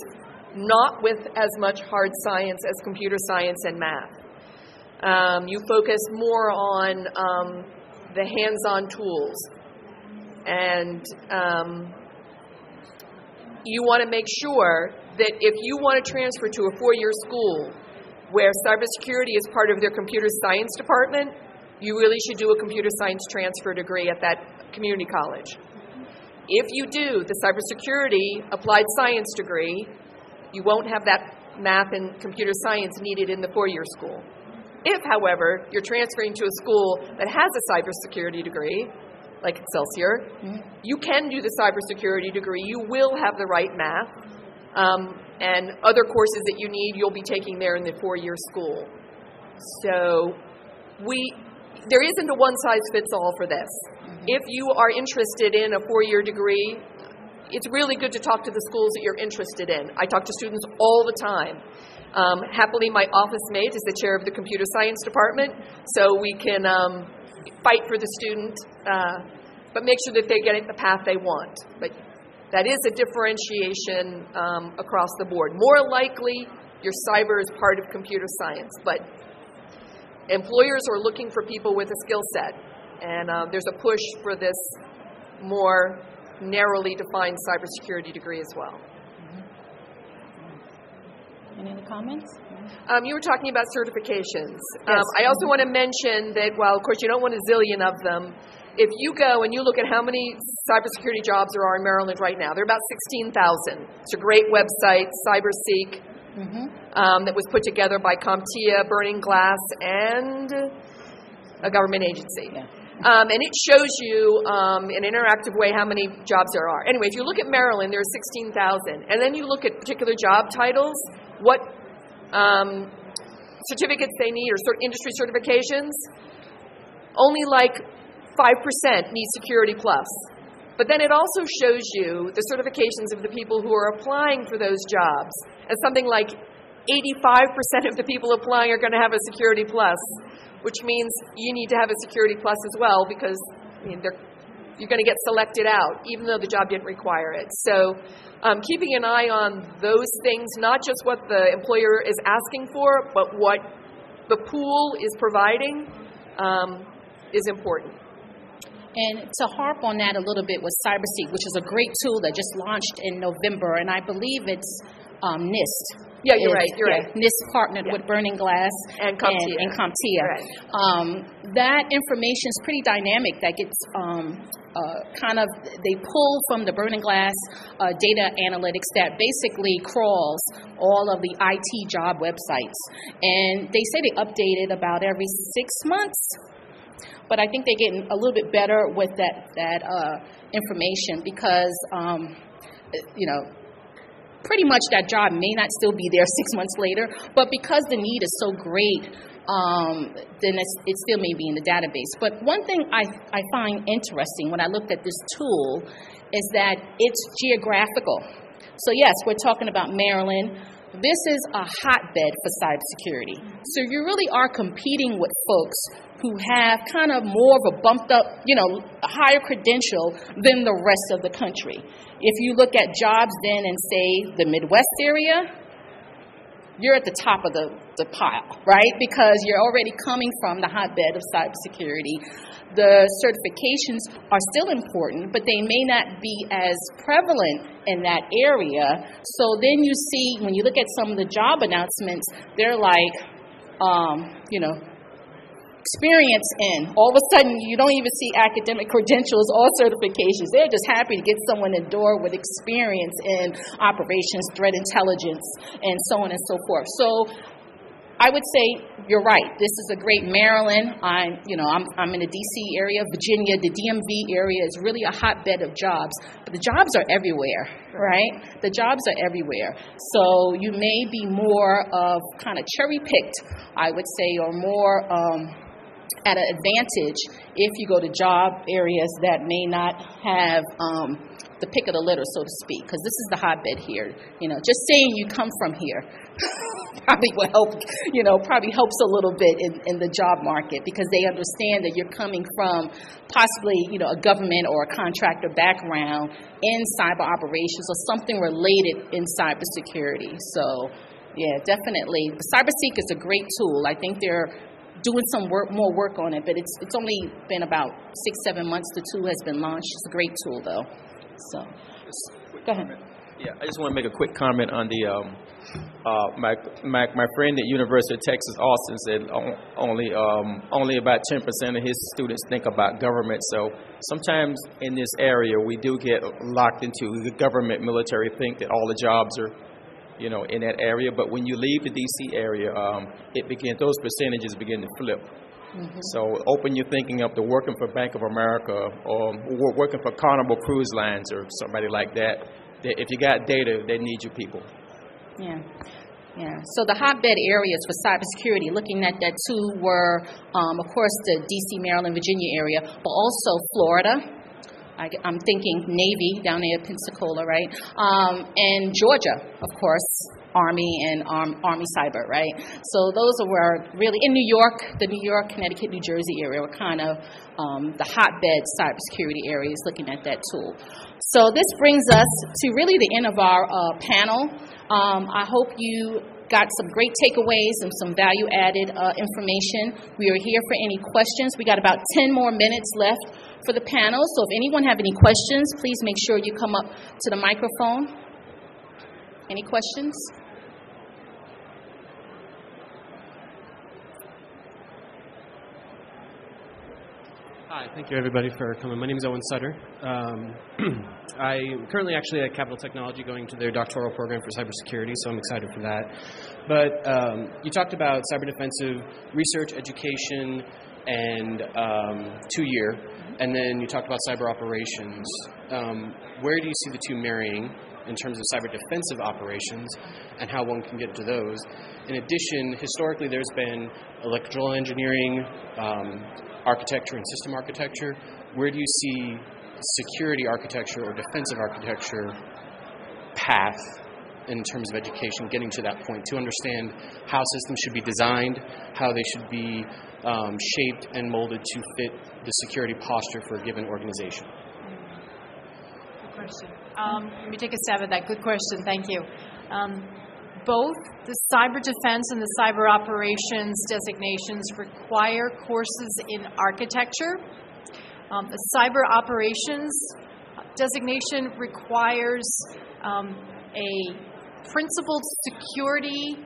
not with as much hard science as computer science and math. You focus more on the hands-on tools, and you want to make sure that if you want to transfer to a four-year school where cybersecurity is part of their computer science department, you really should do a computer science transfer degree at that community college. If you do the cybersecurity applied science degree, you won't have that math and computer science needed in the four-year school. If, however, you're transferring to a school that has a cybersecurity degree, like Excelsior, you can do the cybersecurity degree. You will have the right math. And other courses that you need, you'll be taking there in the four-year school. So there isn't a one-size-fits-all for this. If you are interested in a four-year degree, it's really good to talk to the schools that you're interested in. I talk to students all the time. Happily, my office mate is the chair of the computer science department, so we can fight for the student, but make sure that they're getting the path they want. But that is a differentiation across the board. More likely, your cyber is part of computer science, but employers are looking for people with a skill set, and there's a push for this more narrowly defined cybersecurity degree as well. Any other comments? You were talking about certifications. Yes. I also want to mention that while, of course, you don't want a zillion of them, if you go and you look at how many cybersecurity jobs there are in Maryland right now, there are about 16,000. It's a great website, CyberSeek, that was put together by CompTIA, Burning Glass, and a government agency. Yeah. And it shows you in an interactive way how many jobs there are. Anyway, if you look at Maryland, there are 16,000. And then you look at particular job titles, what certificates they need or industry certifications. Only like 5% need Security Plus. But then it also shows you the certifications of the people who are applying for those jobs. And something like 85% of the people applying are going to have a Security Plus, which means you need to have a Security Plus as well, because you're going to get selected out, even though the job didn't require it. So keeping an eye on those things, not just what the employer is asking for, but what the pool is providing is important. And to harp on that a little bit with CyberSeek, which is a great tool that just launched in November, and I believe it's NIST. Yeah, you're right. NIST partnered with Burning Glass and CompTIA. Right. That information is pretty dynamic. That gets they pull from the Burning Glass data analytics that basically crawls all of the IT job websites. And they say they update it about every 6 months. But I think they're getting a little bit better with that information because, pretty much that job may not still be there 6 months later, but because the need is so great, then it still may be in the database. But one thing I find interesting when I looked at this tool is that it's geographical. So yes, we're talking about Maryland. This is a hotbed for cybersecurity. So you really are competing with folks who have kind of more of a bumped up, higher credential than the rest of the country. If you look at jobs then in, say, the Midwest area, you're at the top of the pile, right? Because you're already coming from the hotbed of cybersecurity. The certifications are still important, but they may not be as prevalent in that area. So then you see, when you look at some of the job announcements, they're like, experience in. All of a sudden, you don't even see academic credentials or certifications. They're just happy to get someone in the door with experience in operations, threat intelligence, and so on and so forth. So I would say you're right. This is a great Maryland. I'm in the D.C. area, Virginia. The DMV area is really a hotbed of jobs, but the jobs are everywhere, right? The jobs are everywhere. So you may be more of kind of cherry picked, I would say, or more at an advantage if you go to job areas that may not have the pick of the litter, so to speak, because this is the hotbed here. Just saying you come from here probably will help, probably helps a little bit in the job market, because they understand that you're coming from possibly, a government or a contractor background in cyber operations or something related in cybersecurity. So, yeah, definitely. CyberSeek is a great tool. I think they're doing some more work on it, but it's only been about 6-7 months. The tool has been launched. It's a great tool, though. So, go ahead. Yeah, I just want to make a quick comment on the my friend at University of Texas Austin said only about 10% of his students think about government. So sometimes in this area we do get locked into the government military think that all the jobs are, you know, in that area. But when you leave the DC area, those percentages begin to flip. Mm-hmm. So open your thinking up to working for Bank of America or working for Carnival Cruise Lines or somebody like that. If you got data, they need your people. Yeah. Yeah. So the hotbed areas for cybersecurity, looking at that too, were, of course, the D.C., Maryland, Virginia area, but also Florida. I'm thinking Navy down there at Pensacola, right? And Georgia, of course, Army and Army Cyber, right? So those were really, in New York, the New York, Connecticut, New Jersey area were kind of the hotbed cybersecurity areas looking at that tool. So this brings us to really the end of our panel. I hope you got some great takeaways and some value-added information. We are here for any questions. We got about 10 more minutes left for the panel, so if anyone have any questions, please make sure you come up to the microphone. Any questions? Hi, thank you everybody for coming. My name is Owen Sutter. I'm currently actually at Capital Technology going to their doctoral program for cybersecurity, so I'm excited for that. But you talked about cyber defensive research, education, and 2-year, and then you talked about cyber operations. Where do you see the two marrying in terms of cyber defensive operations and how one can get to those? In addition, historically there's been electrical engineering, architecture and system architecture. Where do you see security architecture or defensive architecture path in terms of education, getting to that point to understand how systems should be designed, how they should be shaped and molded to fit the security posture for a given organization? Good question. Let me take a stab at that. Good question. Thank you. Both the cyber defense and the cyber operations designations require courses in architecture. The cyber operations designation requires a principled security,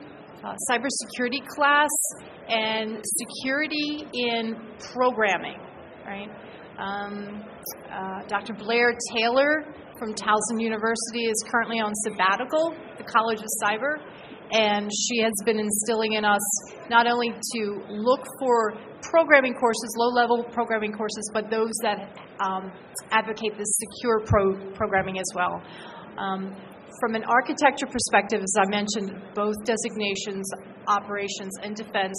cybersecurity class, and security in programming, right? Dr. Blair Taylor from Towson University is currently on sabbatical, the College of Cyber, and she has been instilling in us not only to look for programming courses, low-level programming courses, but those that advocate the secure programming as well. From an architecture perspective, as I mentioned, both designations, operations, and defense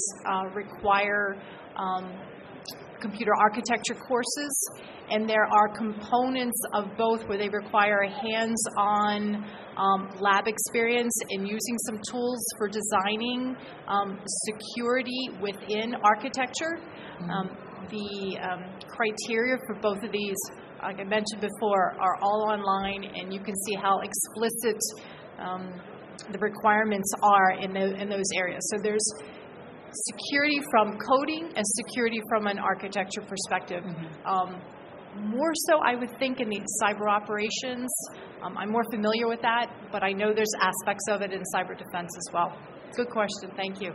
require computer architecture courses, and there are components of both where they require a hands-on lab experience in using some tools for designing security within architecture. The criteria for both of these, like I mentioned before, are all online, and you can see how explicit the requirements are in those areas. So there's security from coding and security from an architecture perspective. Mm-hmm. More so, I would think, in the cyber operations. I'm more familiar with that, but I know there's aspects of it in cyber defense as well. Good question. Thank you.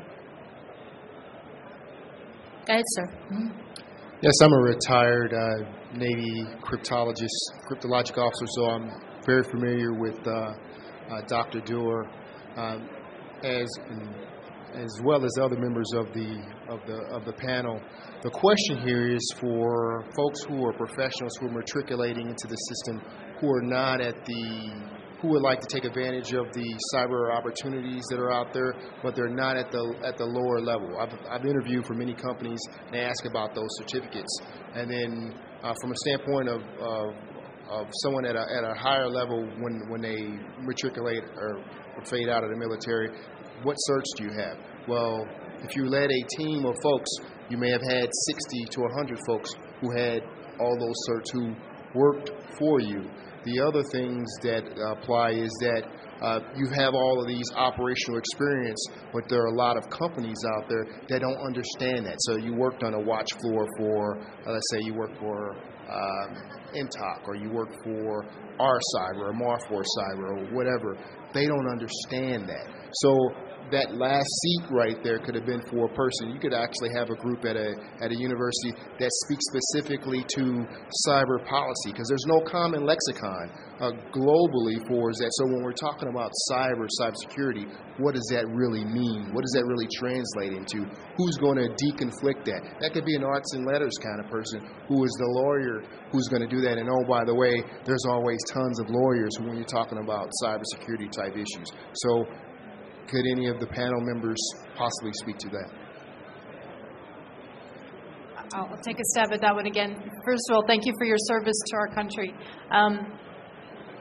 Go ahead, sir. Mm-hmm. Yes, I'm a retired Navy cryptologic officer, so I'm very familiar with Dr. Doerr, as well as other members of the panel. The question here is for folks who are professionals who are matriculating into the system, who would like to take advantage of the cyber opportunities that are out there, but they're not at the lower level. I've interviewed for many companies and asked about those certificates, and then from a standpoint of someone at a higher level, when they matriculate or fade out of the military, what certs do you have? Well, if you led a team of folks, you may have had 60 to 100 folks who had all those certs who worked for you. The other things that apply is that You have all of these operational experience, but there are a lot of companies out there that don't understand that. So you worked on a watch floor for, let's say you work for MTOC, or you work for ARCYBER or MAR4Cyber or whatever. They don't understand that. So that last seat right there could have been for a person. You could actually have a group at a university that speaks specifically to cyber policy, because there's no common lexicon globally for that. So when we're talking about cybersecurity, what does that really mean? What does that really translate into? Who's going to deconflict that? That could be an arts and letters kind of person who is the lawyer who's going to do that. And oh, by the way, there's always tons of lawyers when you're talking about cybersecurity type issues. So could any of the panel members possibly speak to that? I'll take a stab at that one again. First of all, thank you for your service to our country.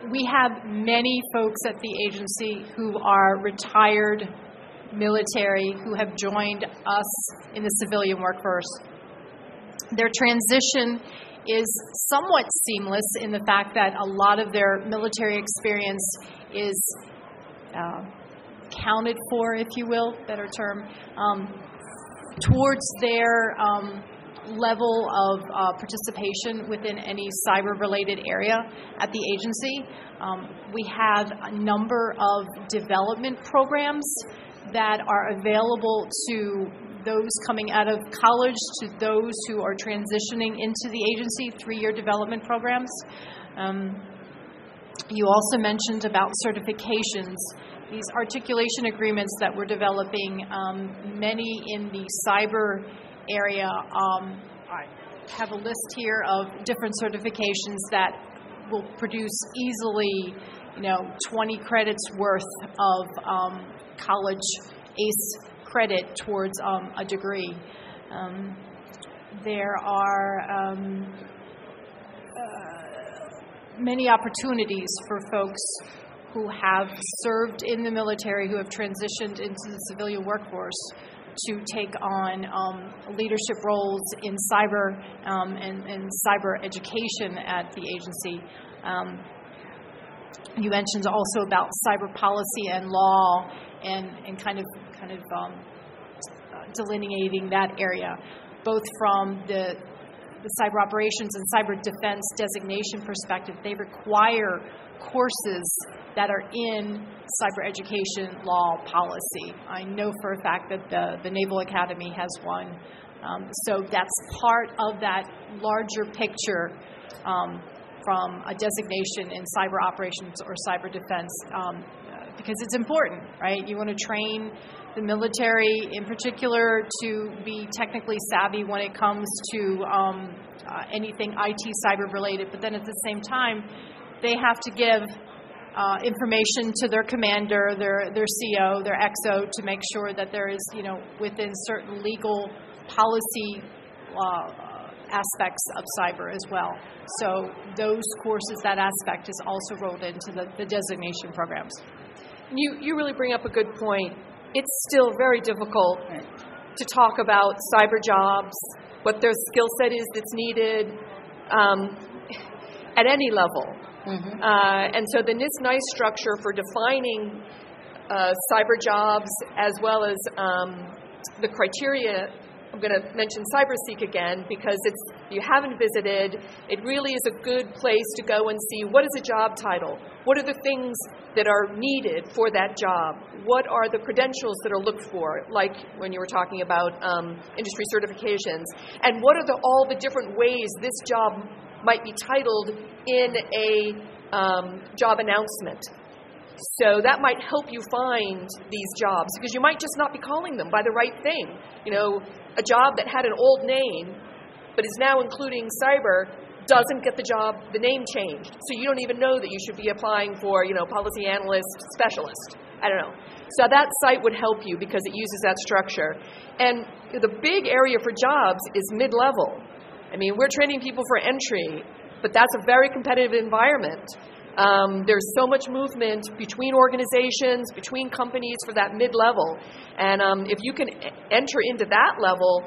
We have many folks at the agency who are retired military who have joined us in the civilian workforce. Their transition is somewhat seamless in the fact that a lot of their military experience is counted for, if you will, better term, towards their level of participation within any cyber-related area at the agency. We have a number of development programs that are available to those coming out of college, to those who are transitioning into the agency, 3-year development programs. You also mentioned about certifications. These articulation agreements that we're developing, many in the cyber area, I have a list here of different certifications that will produce easily, 20 credits worth of college ACE credit towards a degree. There are many opportunities for folks who have served in the military, who have transitioned into the civilian workforce, to take on leadership roles in cyber and cyber education at the agency. You mentioned also about cyber policy and law and kind of delineating that area, both from the cyber operations and cyber defense designation perspective. They require courses that are in cyber education, law, policy. I know for a fact that the Naval Academy has one. So that's part of that larger picture from a designation in cyber operations or cyber defense, because it's important, right? You want to train the military in particular to be technically savvy when it comes to anything IT cyber related, but then at the same time, they have to give information to their commander, their CO, their XO, to make sure that there is, within certain legal policy aspects of cyber as well. So those courses, that aspect is also rolled into the designation programs. You really bring up a good point. It's still very difficult to talk about cyber jobs, what their skill set is that's needed at any level. Mm-hmm. And so the NIST-NICE structure for defining cyber jobs, as well as the criteria, I'm going to mention CyberSeek again because you haven't visited. It really is a good place to go and see what is a job title, what are the things that are needed for that job, what are the credentials that are looked for, like when you were talking about industry certifications, and what are all the different ways this job might be titled in a job announcement. So that might help you find these jobs, because you might just not be calling them by the right thing. A job that had an old name but is now including cyber doesn't get the name changed. So you don't even know that you should be applying for, policy analyst, specialist. I don't know. So that site would help you because it uses that structure. And the big area for jobs is mid-level. We're training people for entry, but that's a very competitive environment. There's so much movement between organizations, between companies for that mid-level. And if you can enter into that level,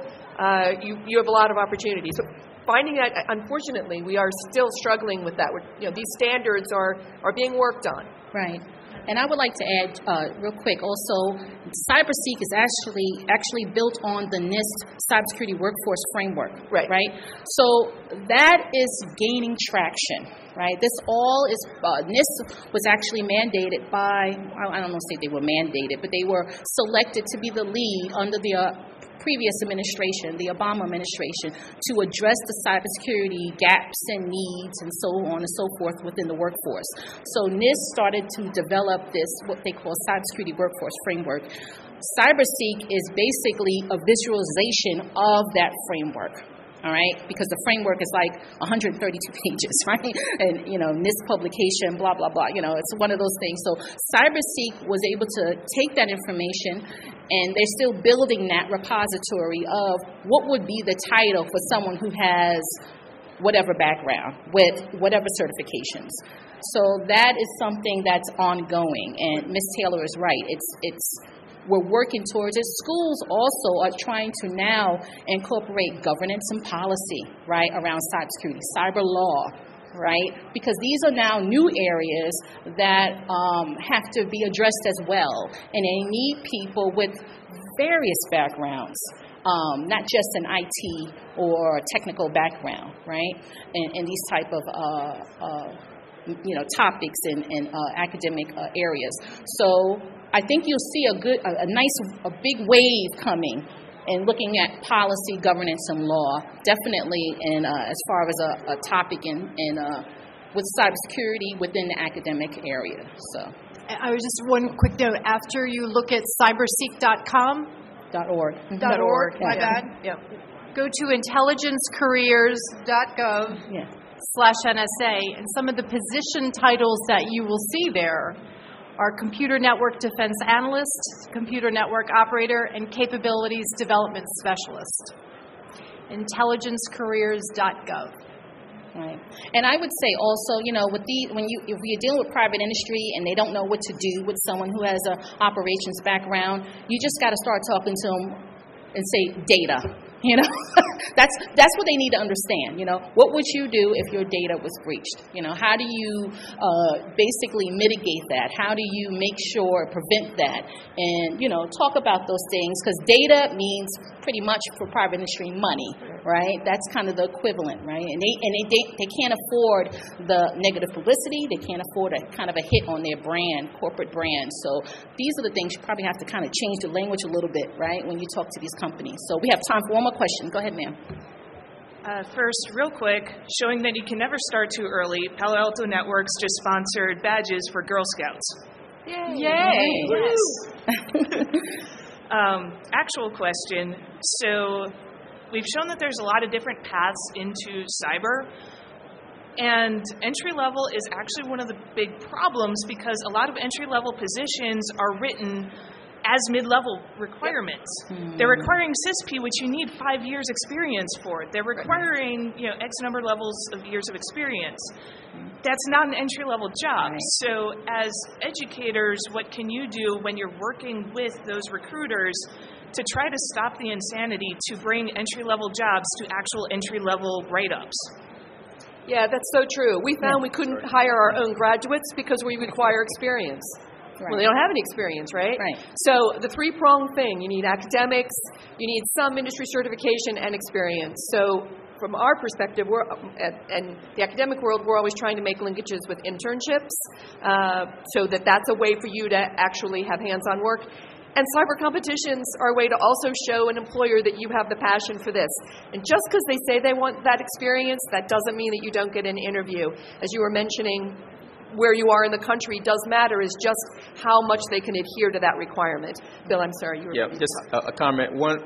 you have a lot of opportunities. So finding that, unfortunately, we are still struggling with that. These standards are being worked on. Right. And I would like to add real quick also, CyberSeek is actually built on the NIST cybersecurity workforce framework, right? So that is gaining traction, right? This all is, NIST was actually mandated by, I don't want to say they were mandated, but they were selected to be the lead under the previous administration, the Obama administration, to address the cybersecurity gaps and needs and so on and so forth within the workforce. So NIST started to develop this, what they call cybersecurity workforce framework. CyberSeek is basically a visualization of that framework. All right, because the framework is like 132 pages, right? And, you know, NIST publication, blah, blah, blah. You know, it's one of those things. So CyberSeek was able to take that information, and they're still building that repository of what would be the title for someone who has whatever background with whatever certifications. So that is something that's ongoing. And Ms. Taylor is right. We're working towards it. Schools also are trying to now incorporate governance and policy, right, around cybersecurity, cyber law, right? Because these are now new areas that have to be addressed as well. And they need people with various backgrounds, not just an IT or technical background, right? And these type of you know, topics and academic areas. So I think you'll see a big wave coming and looking at policy, governance, and law, definitely, and as far as a topic in with cybersecurity within the academic area. So I was just one quick note. After you look at cyberseek.com, .org. Yeah. My bad. Yeah. Go to intelligencecareers.gov. Yeah. /NSA, and some of the position titles that you will see there are Computer Network Defense Analyst, Computer Network Operator, and Capabilities Development Specialist. IntelligenceCareers.gov. Right. And I would say also, you know, with the if you're dealing with private industry and they don't know what to do with someone who has an operations background, you just got to start talking to them and say data. You know, that's what they need to understand. You know, what would you do if your data was breached? You know, how do you basically mitigate that? How do you make sure, prevent that? And, you know, talk about those things, because data means pretty much for private industry money, right? That's kind of the equivalent, right? And they can't afford the negative publicity. They can't afford a kind of a hit on their brand, corporate brand. So these are the things you probably have to kind of change the language a little bit, right, when you talk to these companies. So we have time for one more question. Go ahead, ma'am. First, real quick, showing that you can never start too early, Palo Alto Networks just sponsored badges for Girl Scouts. Yay! Yay. Yes. Actual question. So we've shown that there's a lot of different paths into cyber, and entry level is actually one of the big problems, because a lot of entry level positions are written as mid-level requirements. Mm. They're requiring CISP, which you need 5 years experience for. They're requiring, you know, X number levels of years of experience. That's not an entry-level job. Right. So as educators, what can you do when you're working with those recruiters to try to stop the insanity to bring entry-level jobs to actual entry-level write-ups? Yeah, that's so true. We found we couldn't hire our own graduates because we require experience. Right. Well, they don't have any experience, right? Right. So the three-pronged thing, you need academics, you need some industry certification, and experience. So from our perspective, we're, and the academic world, we're always trying to make linkages with internships so that that's a way for you to actually have hands-on work. And cyber competitions are a way to also show an employer that you have the passion for this. And just because they say they want that experience, that doesn't mean that you don't get an interview. As you were mentioning, where you are in the country does matter, is just how much they can adhere to that requirement. Bill, I'm sorry. You were just a comment. One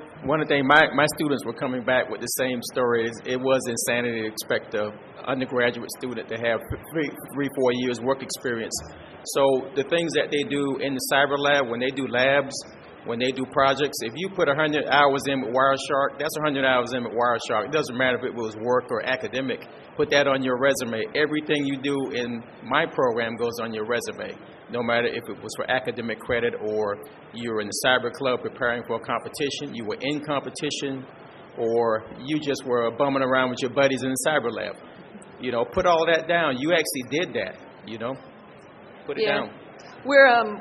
thing, my students were coming back with the same stories. It was insanity to expect an undergraduate student to have three, 4 years work experience. So the things that they do in the cyber lab, when they do labs, when they do projects, if you put 100 hours in with Wireshark, that's 100 hours in with Wireshark. It doesn't matter if it was work or academic. Put that on your resume. Everything you do in my program goes on your resume, no matter if it was for academic credit or you were in the cyber club preparing for a competition, you were in competition, or you just were bumming around with your buddies in the cyber lab. You know, put all that down. You actually did that, you know. Put it down.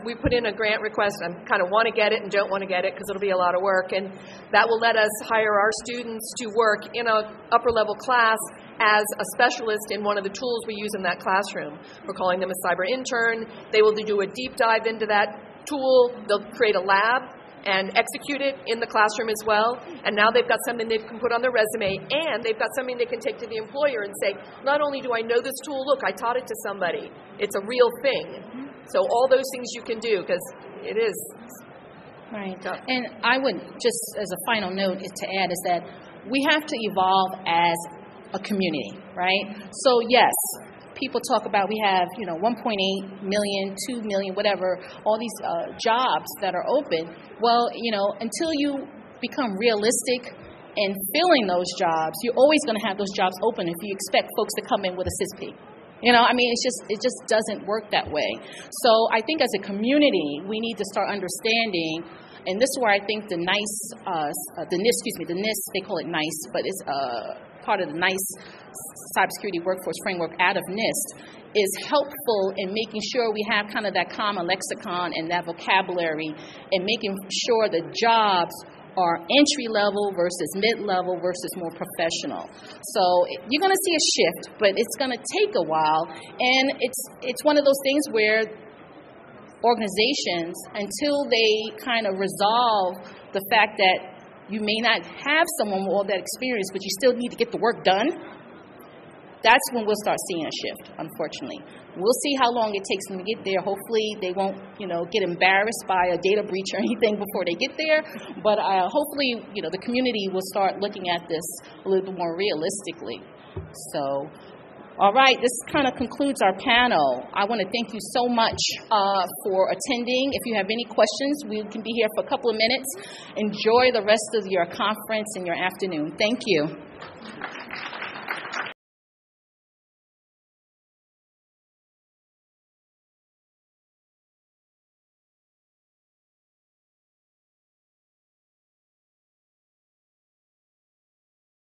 We put in a grant request. I kind of want to get it and don't want to get it because it'll be a lot of work, and that will let us hire our students to work in an upper-level class as a specialist in one of the tools we use in that classroom. We're calling them a cyber intern. They will do a deep dive into that tool. They'll create a lab and execute it in the classroom as well. And now they've got something they can put on their resume, and they've got something they can take to the employer and say, not only do I know this tool, look, I taught it to somebody. It's a real thing. So all those things you can do, because it is right. Tough. And I would, just as a final note, is to add is that we have to evolve as a community, right? So yes, people talk about we have 1.8 million, 2 million, whatever, all these jobs that are open. Well, until you become realistic in filling those jobs, you're always going to have those jobs open if you expect folks to come in with a CISP. It just doesn't work that way. So I think as a community, we need to start understanding, and this is where I think the NICE, the NIST, they call it NICE, but it's part of the NICE Cybersecurity Workforce Framework out of NIST, is helpful in making sure we have kind of that common lexicon and that vocabulary, and making sure the jobs are entry-level versus mid-level versus more professional. So you're going to see a shift, but it's going to take a while. And it's one of those things where organizations, until they kind of resolve the fact that you may not have someone with all that experience, but you still need to get the work done, that's when we'll start seeing a shift, unfortunately. We'll see how long it takes them to get there. Hopefully they won't, get embarrassed by a data breach or anything before they get there. But hopefully, the community will start looking at this a little bit more realistically. So, all right, this kind of concludes our panel. I want to thank you so much for attending. If you have any questions, we can be here for a couple of minutes. Enjoy the rest of your conference and your afternoon. Thank you.